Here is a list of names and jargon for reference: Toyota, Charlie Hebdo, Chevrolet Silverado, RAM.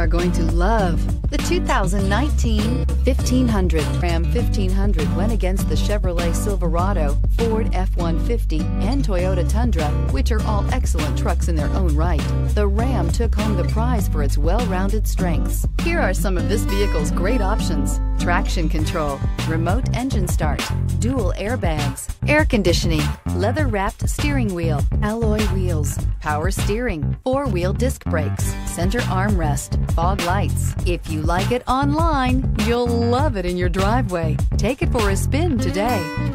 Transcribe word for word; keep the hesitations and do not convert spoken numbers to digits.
are going to love the two thousand nineteen fifteen hundred. Ram fifteen hundred went against the Chevrolet Silverado, Ford F one fifty, and Toyota Tundra, which are all excellent trucks in their own right. The Ram took home the prize for its well-rounded strengths. Here are some of this vehicle's great options: traction control, remote engine start, dual airbags, air conditioning, leather-wrapped steering wheel, alloy wheels, power steering, four-wheel disc brakes, center armrest, fog lights. If you like it online, you'll love it in your driveway. Take it for a spin today.